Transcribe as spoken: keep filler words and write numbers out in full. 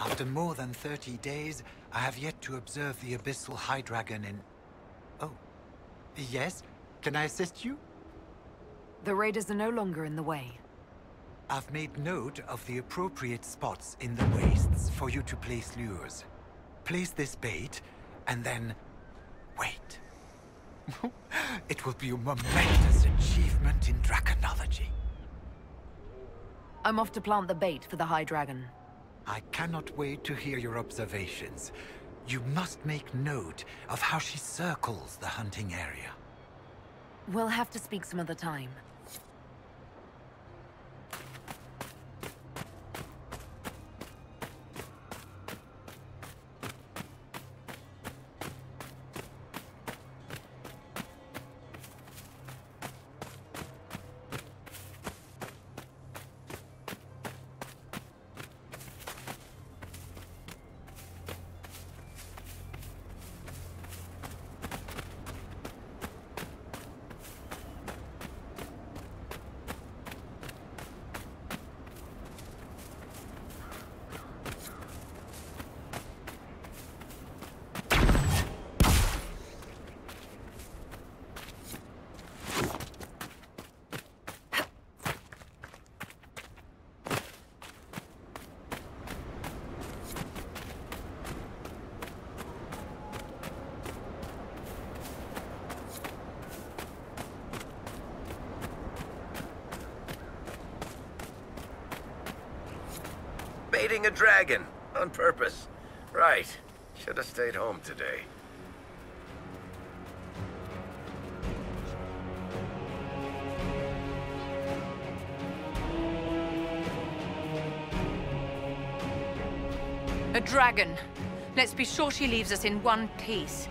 After more than thirty days, I have yet to observe the Abyssal High Dragon in... Oh. Yes? Can I assist you? The raiders are no longer in the way. I've made note of the appropriate spots in the wastes for you to place lures. Place this bait, and then... wait. It will be a momentous achievement in draconology. I'm off to plant the bait for the High Dragon. I cannot wait to hear your observations. You must make note of how she circles the hunting area. We'll have to speak some other time. Baiting a dragon, on purpose. Right. Should have stayed home today. A dragon. Let's be sure she leaves us in one piece.